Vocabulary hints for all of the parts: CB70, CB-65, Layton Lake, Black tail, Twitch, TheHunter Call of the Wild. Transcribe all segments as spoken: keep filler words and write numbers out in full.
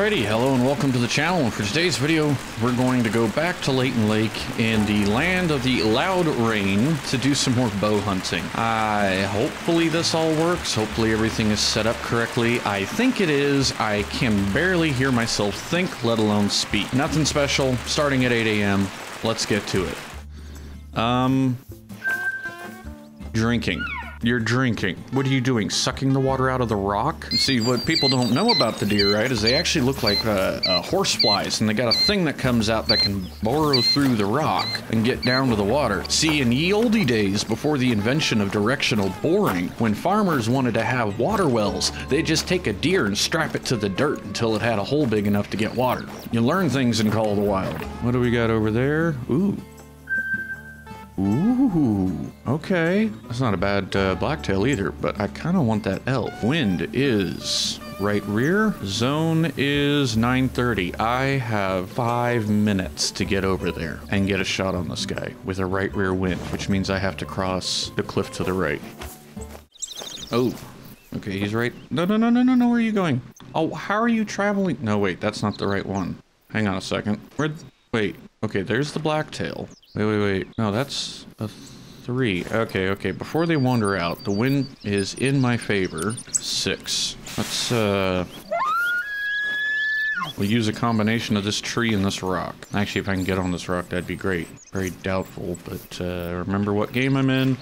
Alrighty, hello and welcome to the channel. For today's video, we're going to go back to Layton Lake in the land of the loud rain to do some more bow hunting. I hopefully this all works. Hopefully everything is set up correctly. I think it is. I can barely hear myself think, let alone speak. Nothing special. Starting at eight A M Let's get to it. Um, drinking. You're drinking. What are you doing? Sucking the water out of the rock? See, what people don't know about the deer, right, is they actually look like uh, uh, horse flies, and they got a thing that comes out that can burrow through the rock and get down to the water. See, in ye olde days, before the invention of directional boring, when farmers wanted to have water wells, they'd just take a deer and strap it to the dirt until it had a hole big enough to get water. You learn things in Call of the Wild. What do we got over there? Ooh. Ooh, okay. That's not a bad uh, black tail either, but I kind of want that elf. Wind is right rear. Zone is nine thirty. I have five minutes to get over there and get a shot on this guy with a right rear wind, which means I have to cross the cliff to the right. Oh, okay, he's right. No, no, no, no, no, no, where are you going? Oh, how are you traveling? No, wait, that's not the right one. Hang on a second. Where? Wait, okay, there's the black tail. Wait, wait, wait. No, that's a three. Okay, okay. Before they wander out, the wind is in my favor. Six. Let's, uh... we'll use a combination of this tree and this rock. Actually, if I can get on this rock, that'd be great. Very doubtful, but, uh, remember what game I'm in.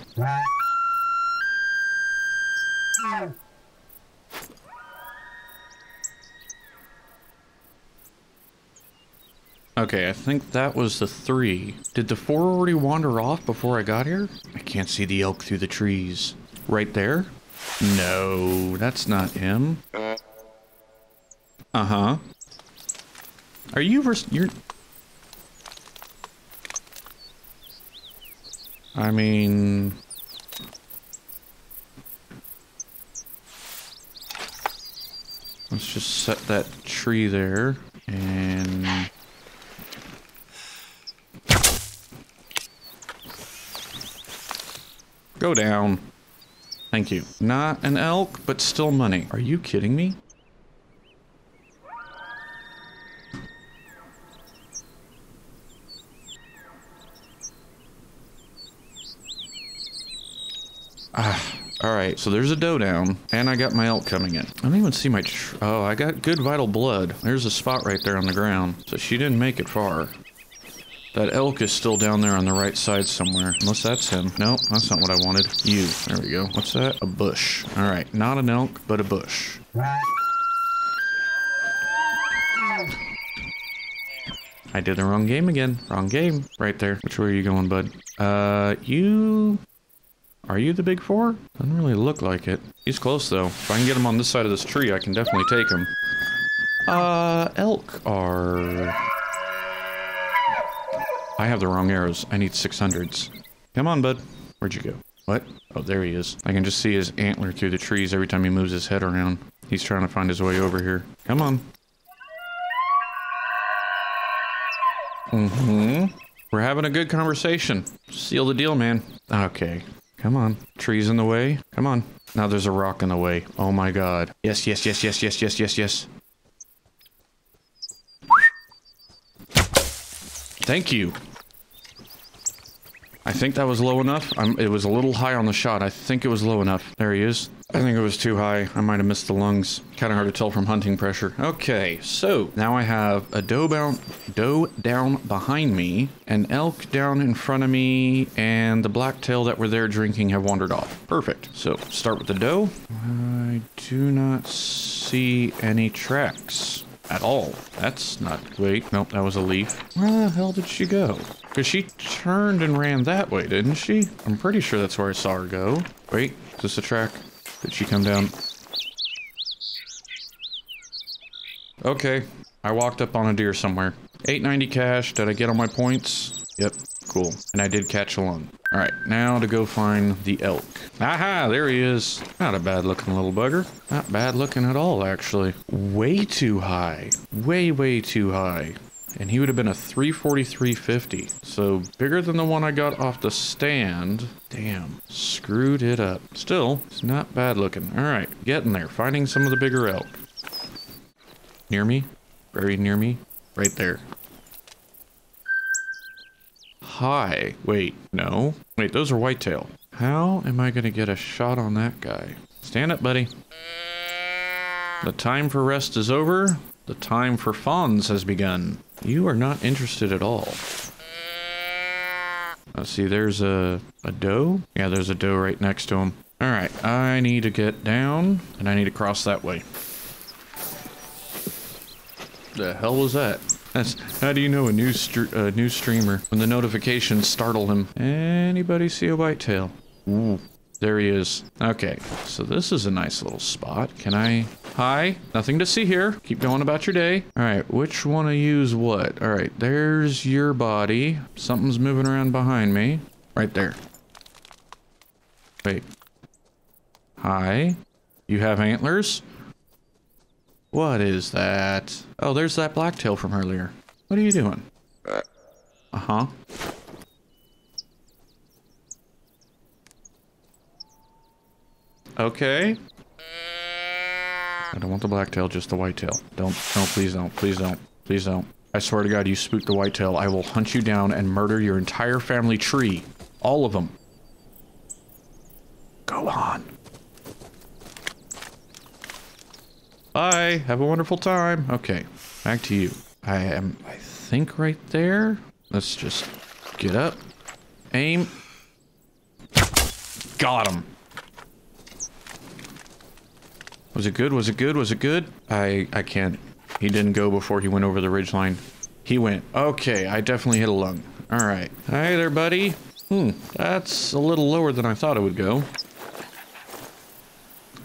Okay, I think that was the three. Did the four already wander off before I got here? I can't see the elk through the trees. Right there? No, that's not him. Uh-huh. Are you vers- you're... I mean... let's just set that tree there, and... go down. Thank you. Not an elk, but still money. Are you kidding me? Ah. Alright, so there's a doe down, and I got my elk coming in. I don't even see my tr- oh, I got good vital blood. There's a spot right there on the ground. So she didn't make it far. That elk is still down there on the right side somewhere. Unless that's him. No, nope, that's not what I wanted. You. There we go. What's that? A bush. All right. Not an elk, but a bush. I did the wrong game again. Wrong game. Right there. Which way are you going, bud? Uh, you... are you the big four? Doesn't really look like it. He's close, though. If I can get him on this side of this tree, I can definitely take him. Uh, elk are... I have the wrong arrows. I need six hundreds. Come on, bud. Where'd you go? What? Oh, there he is. I can just see his antler through the trees every time he moves his head around. He's trying to find his way over here. Come on. Mm-hmm. We're having a good conversation. Seal the deal, man. Okay. Come on. Trees in the way. Come on. Now there's a rock in the way. Oh my God. Yes, yes, yes, yes, yes, yes, yes, yes. Thank you. I think that was low enough. I'm, it was a little high on the shot. I think it was low enough. There he is. I think it was too high. I might have missed the lungs. Kind of hard to tell from hunting pressure. Okay, so now I have a doe, bound, doe down behind me, an elk down in front of me, and the blacktail that were there drinking have wandered off. Perfect. So start with the doe. I do not see any tracks. At all. That's not... wait, nope, that was a leaf. Where the hell did she go? Because she turned and ran that way, didn't she? I'm pretty sure that's where I saw her go. Wait, is this a track? Did she come down? Okay, I walked up on a deer somewhere. eight ninety cash, did I get all my points? Yep, cool. And I did catch a lung. All right, now to go find the elk. Aha, there he is. Not a bad looking little bugger. Not bad looking at all, actually. Way too high. Way, way too high. And he would have been a three forty-three fifty. So bigger than the one I got off the stand. Damn, screwed it up. Still, it's not bad looking. All right, getting there, finding some of the bigger elk. Near me, very near me, right there. Hi, wait, no. Wait, those are whitetail. How am I gonna get a shot on that guy? Stand up, buddy. The time for rest is over. The time for fawns has begun. You are not interested at all. Let's see, there's a, a doe. Yeah, there's a doe right next to him. All right, I need to get down and I need to cross that way. The hell was that? That's, how do you know a new, uh, new streamer when the notifications startle him? Anybody see a whitetail? Ooh, there he is. Okay, so this is a nice little spot. Can I? Hi, nothing to see here. Keep going about your day. All right, which one to use what? All right, there's your body. Something's moving around behind me. Right there. Wait. Hi, you have antlers? What is that? Oh, there's that black tail from earlier. What are you doing? Uh-huh. Okay. I don't want the black tail, just the white tail. Don't, no, please don't, please don't, please don't. I swear to God, you spooked the white tail. I will hunt you down and murder your entire family tree. All of them. Go on. Bye, have a wonderful time. Okay, back to you. I am, I think right there. Let's just get up, aim. Got him. Was it good, was it good, was it good? I, I can't, he didn't go before he went over the ridgeline. He went, okay, I definitely hit a lung. All right, hi there, buddy. Hmm, that's a little lower than I thought it would go.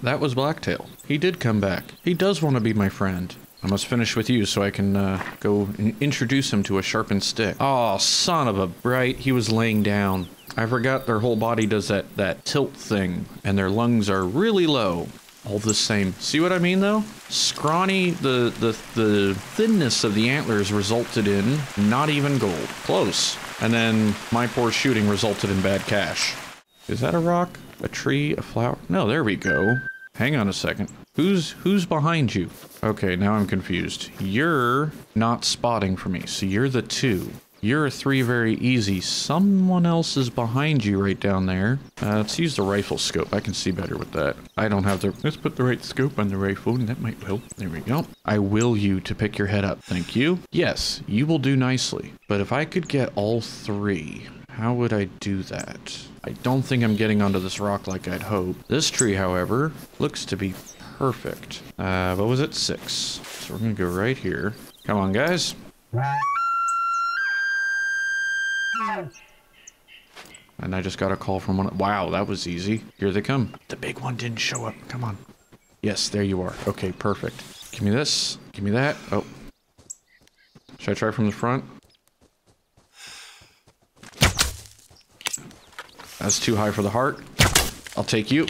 That was blacktail. He did come back. He does want to be my friend. I must finish with you so I can uh, go and introduce him to a sharpened stick. Oh, son of a bright. He was laying down. I forgot their whole body does that, that tilt thing, and their lungs are really low. All the same. See what I mean, though? Scrawny, the, the, the thinness of the antlers resulted in not even gold. Close. And then my poor shooting resulted in bad cash. Is that a rock? A tree? A flower? No, there we go. Hang on a second. Who's who's behind you? Okay, now I'm confused. You're not spotting for me, so you're the two. You're a three very easy. Someone else is behind you right down there. Uh, let's use the rifle scope. I can see better with that. I don't have the... Let's put the right scope on the rifle, and that might help. There we go. I will you to pick your head up. Thank you. Yes, you will do nicely. But if I could get all three... How would I do that? I don't think I'm getting onto this rock like I'd hoped. This tree, however, looks to be perfect. Uh, what was it? Six. So we're gonna go right here. Come on, guys. And I just got a call from one. Wow, that was easy. Here they come. The big one didn't show up. Come on. Yes, there you are. Okay, perfect. Give me this. Give me that. Oh. Should I try from the front? That's too high for the heart. I'll take you.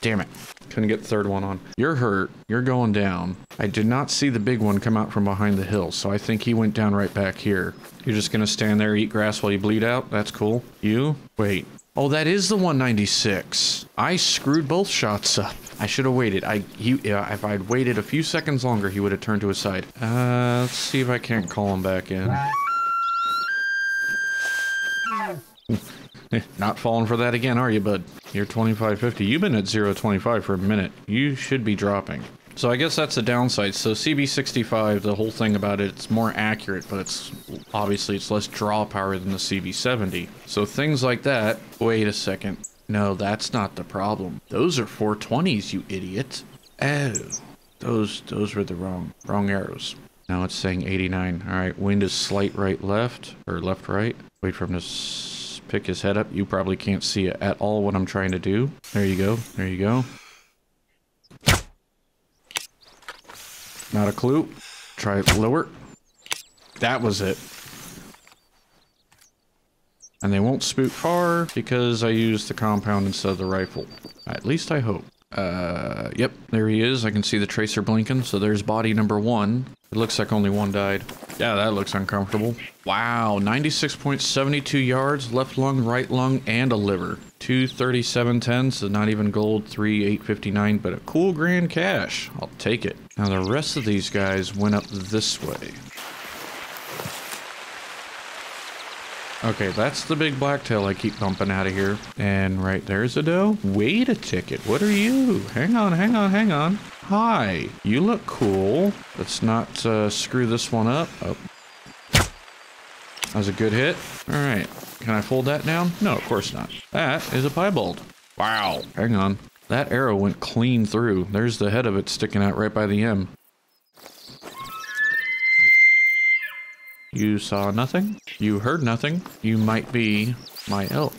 Damn it. Couldn't get the third one on. You're hurt. You're going down. I did not see the big one come out from behind the hill, so I think he went down right back here. You're just gonna stand there, eat grass while you bleed out? That's cool. You? Wait. Oh, that is the one ninety-six. I screwed both shots up. I should have waited. I he, uh, If I'd waited a few seconds longer, he would have turned to his side. Uh, let's see if I can't call him back in. Not falling for that again, are you, bud? You're twenty-five fifty. You've been at zero twenty-five for a minute. You should be dropping. So I guess that's the downside. So C B sixty-five, the whole thing about it, it's more accurate, but it's obviously it's less draw power than the C B seventy. So things like that. Wait a second. No, that's not the problem. Those are four twenties, you idiot. Oh, those those were the wrong wrong arrows. Now it's saying eighty-nine. All right, wind is slight right left or left right. Wait for him to s pick his head up. You probably can't see it at all what I'm trying to do. There you go. There you go. Not a clue. Try it lower. That was it. And they won't spook far because I used the compound instead of the rifle. At least I hope. Uh, yep, there he is. I can see the tracer blinking. So there's body number one. It looks like only one died. Yeah, that looks uncomfortable. Wow, ninety-six point seven two yards, left lung, right lung, and a liver. two thirty-seven ten, so not even gold, three eight fifty-nine, but a cool grand cash. I'll take it. Now the rest of these guys went up this way. Okay, that's the big blacktail I keep bumping out of here. And right there's a doe. Wait a ticket. What are you? Hang on, hang on, hang on. Hi. You look cool. Let's not uh, screw this one up. Oh. That was a good hit. All right. Can I fold that down? No, of course not. That is a piebald. Wow. Hang on. That arrow went clean through. There's the head of it sticking out right by the M. You saw nothing. You heard nothing. You might be my elk.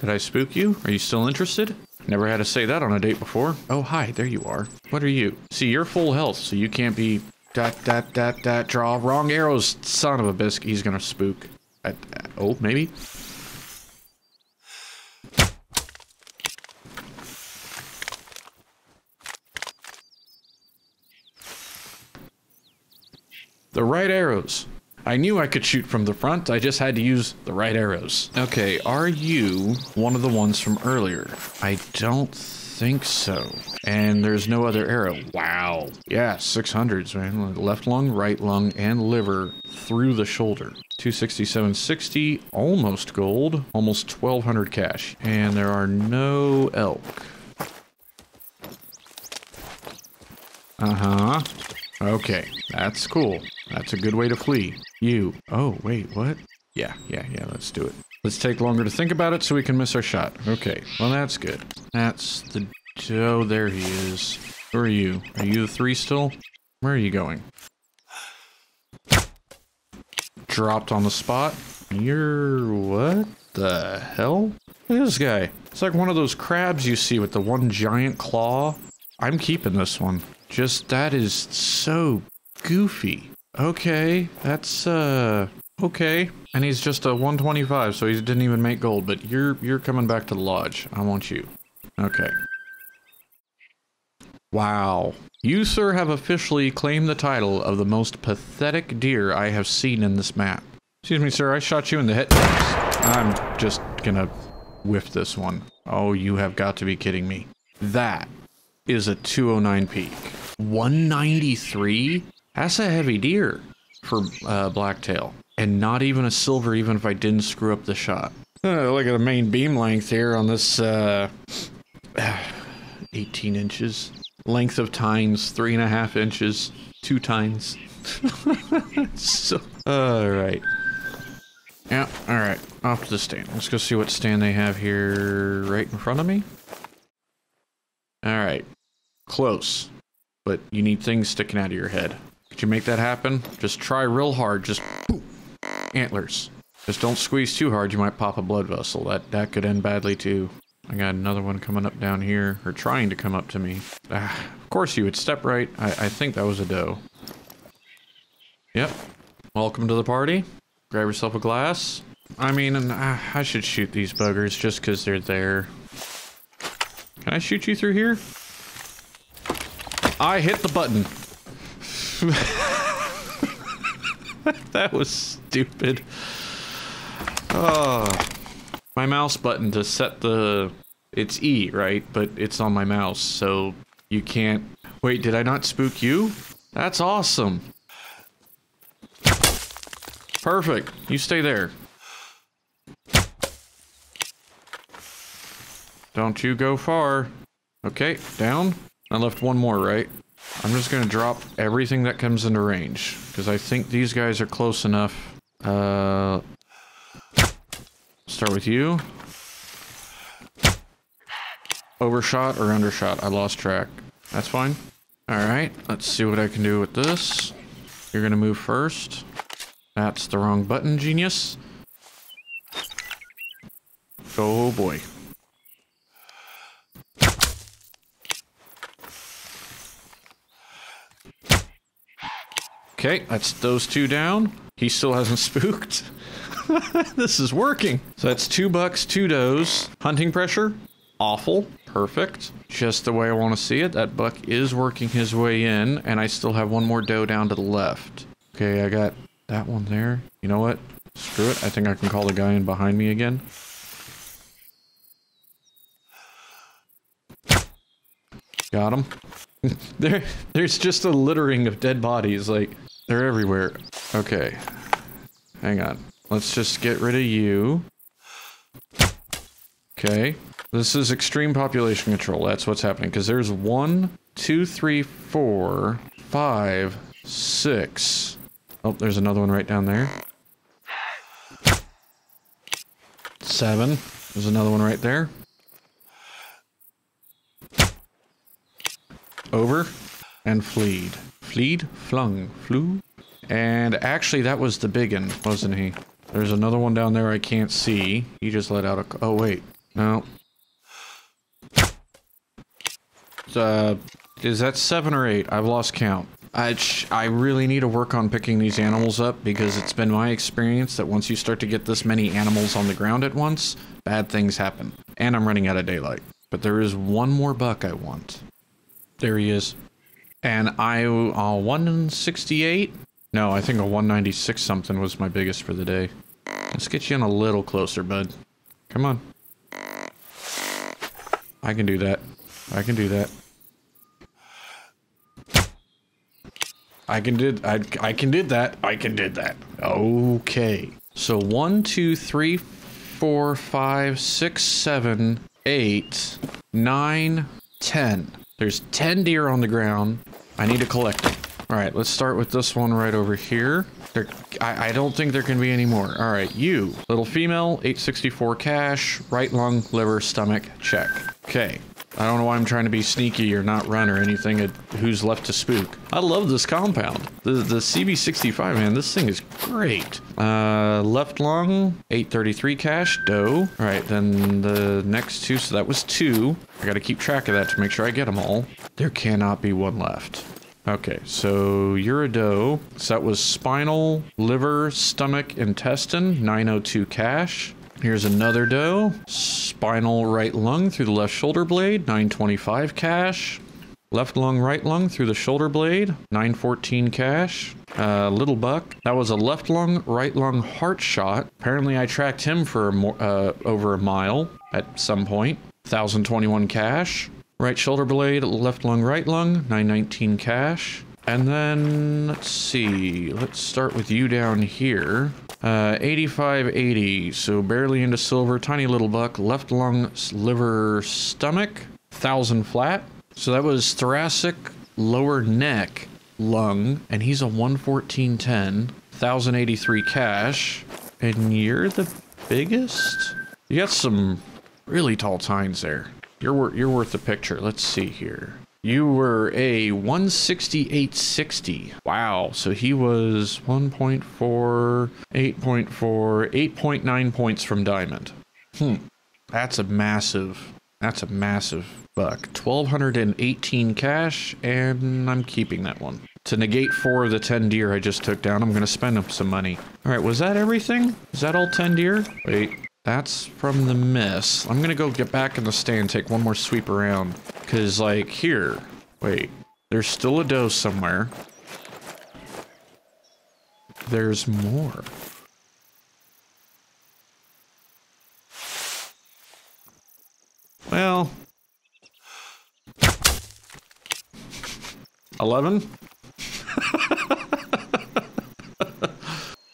Did I spook you? Are you still interested? Never had to say that on a date before. Oh, hi. There you are. What are you? See, you're full health, so you can't be... Dot, dot, dot, dot, draw. Wrong arrows. Son of a biscuit. He's gonna spook. I, oh, maybe? The right arrows. I knew I could shoot from the front. I just had to use the right arrows. Okay, are you one of the ones from earlier? I don't think so. And there's no other arrow. Wow. Yeah, six hundreds, man. Left lung, right lung, and liver through the shoulder. two sixty-seven sixty, almost gold, almost twelve hundred cash. And there are no elk. Uh-huh. Okay, that's cool. That's a good way to flee. You. Oh, wait, what? Yeah, yeah, yeah, let's do it. Let's take longer to think about it so we can miss our shot. Okay, well, that's good. That's the... Oh, there he is. Who are you? Are you the three still? Where are you going? Dropped on the spot. You're... what the hell? Look at this guy. It's like one of those crabs you see with the one giant claw. I'm keeping this one. Just, that is so goofy. Okay, that's, uh, okay. And he's just a one twenty-five, so he didn't even make gold, but you're, you're coming back to the lodge. I want you. Okay. Wow. You, sir, have officially claimed the title of the most pathetic deer I have seen in this map. Excuse me, sir, I shot you in the head. I'm just gonna whiff this one. Oh, you have got to be kidding me. That is a two oh nine peak. one ninety-three? That's a heavy deer for uh, blacktail. And not even a silver, even if I didn't screw up the shot. Uh, look at the main beam length here on this uh, eighteen inches. Length of tines, three and a half inches, two tines. So, all right. Yeah, all right, off to the stand. Let's go see what stand they have here right in front of me. All right, close. But you need things sticking out of your head. Could you make that happen? Just try real hard. Just boom. Antlers. Just don't squeeze too hard. You might pop a blood vessel. That that could end badly too. I got another one coming up down here, or trying to come up to me. Ah, of course you would step right. I, I think that was a doe. Yep. Welcome to the party. Grab yourself a glass. I mean, and I, I should shoot these buggers just because they're there. Can I shoot you through here? I hit the button. That was stupid. Oh, my mouse button to set the... It's E, right? But it's on my mouse, so you can't... Wait, did I not spook you? That's awesome. Perfect. You stay there. Don't you go far. Okay, down. I left one more, right? I'm just gonna drop everything that comes into range, because I think these guys are close enough. Uh, start with you. Overshot or undershot? I lost track. That's fine. All right, let's see what I can do with this. You're gonna move first. That's the wrong button, genius. Oh boy. Okay, that's those two down. He still hasn't spooked. This is working. So that's two bucks, two does. Hunting pressure, awful. Perfect. Just the way I want to see it. That buck is working his way in, and I still have one more doe down to the left. Okay, I got that one there. You know what? Screw it. I think I can call the guy in behind me again. Got him. there, there's just a littering of dead bodies. Like, they're everywhere. Okay. Hang on. Let's just get rid of you. Okay. This is extreme population control. That's what's happening. Because there's one, two, three, four, five, six. Oh, there's another one right down there. Seven. There's another one right there. Over. And fleed. Fleed? Flung. Flew? And actually, that was the biggin, wasn't he? There's another one down there I can't see. He just let out a... Oh, wait. No. Uh, is that seven or eight? I've lost count. I, I really need to work on picking these animals up, because it's been my experience that once you start to get this many animals on the ground at once, bad things happen. And I'm running out of daylight. But there is one more buck I want. There he is. And I, uh, one sixty-eight? No, I think a one ninety-six something was my biggest for the day. Let's get you in a little closer, bud. Come on. I can do that. I can do that. I can did I I can did that. I can did that. Okay. So one, two, three, four, five, six, seven, eight, nine, ten. There's ten deer on the ground. I need to collect them. All right, let's start with this one right over here. There, I, I don't think there can be any more. All right, you, little female, eight sixty-four cash, right lung, liver, stomach, check. Okay, I don't know why I'm trying to be sneaky or not run or anything at who's left to spook. I love this compound. The, the C B sixty-five, man, this thing is great. Uh, left lung, eight thirty-three cash, doe. All right, then the next two, so that was two. I gotta keep track of that to make sure I get them all. There cannot be one left. Okay, so you're a doe. So that was spinal, liver, stomach, intestine, nine oh two cash. Here's another doe. Spinal, right lung through the left shoulder blade, nine twenty-five cash. Left lung, right lung through the shoulder blade, nine fourteen cash. Uh, little buck. That was a left lung, right lung heart shot. Apparently I tracked him for more, uh, over a mile at some point. one thousand twenty-one cash. Right shoulder blade, left lung, right lung, nine nineteen cash. And then, let's see, let's start with you down here. Uh, eighty-five eighty, so barely into silver, tiny little buck, left lung, liver, stomach, one thousand flat. So that was thoracic, lower neck, lung, and he's a one fourteen ten, one thousand eighty-three cash. And you're the biggest? You got some really tall tines there. You're worth, you're worth a picture. Let's see here. You were a one sixty-eight sixty. Wow. So he was one point four, eight point four, eight point nine points from diamond. Hmm. That's a massive, that's a massive buck. one thousand two hundred eighteen cash, and I'm keeping that one. To negate four of the ten deer I just took down, I'm going to spend up some money. All right. Was that everything? Is that all ten deer? Wait. That's from the miss. I'm gonna go get back in the stand, take one more sweep around. Cause like here, wait, there's still a doe somewhere. There's more. Well. eleven?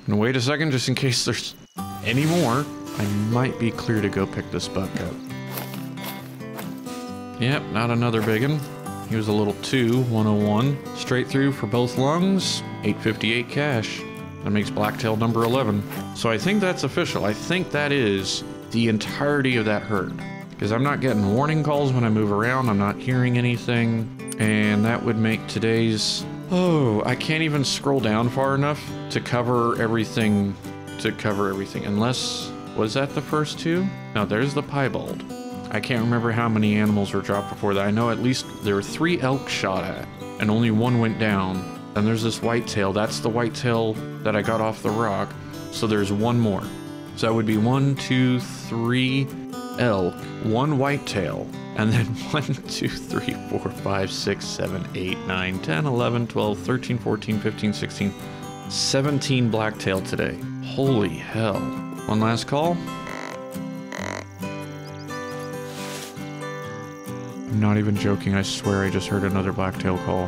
And wait a second, just in case there's any more. I might be clear to go pick this buck up. Yep, not another biggin. He was a little two, one oh one. Straight through for both lungs, eight fifty-eight cash. That makes black tail number eleven. So I think that's official. I think that is the entirety of that herd. Because I'm not getting warning calls when I move around. I'm not hearing anything. And that would make today's... Oh, I can't even scroll down far enough to cover everything. To cover everything, unless... Was that the first two? No, there's the piebald. I can't remember how many animals were dropped before that. I know at least there were three elk shot at, and only one went down. And there's this white tail. That's the white tail that I got off the rock. So there's one more. So that would be one, two, three elk, one white tail, and then one, two, three, four, five, six, seven, eight, nine, ten, eleven, twelve, thirteen, fourteen, fifteen, sixteen, seventeen black tail today. Holy hell. One last call. I'm not even joking. I swear I just heard another blacktail call.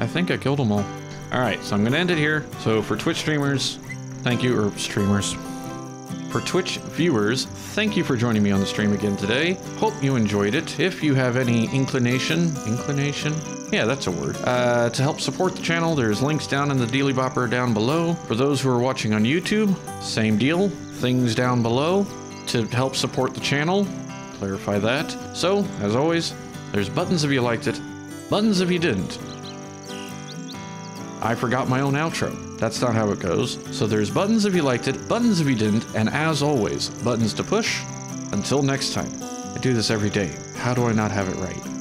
I think I killed them all. All right, so I'm gonna end it here. So for Twitch streamers, thank you, or streamers. For Twitch viewers, thank you for joining me on the stream again today. Hope you enjoyed it. If you have any inclination, inclination? Yeah, that's a word. Uh, to help support the channel, there's links down in the Dealy Bopper down below. For those who are watching on YouTube, same deal. Things down below to help support the channel. Clarify that. So, as always, there's buttons if you liked it, buttons if you didn't. I forgot my own outro. That's not how it goes. So there's buttons if you liked it, buttons if you didn't, and as always, buttons to push. Until next time. I do this every day. How do I not have it right?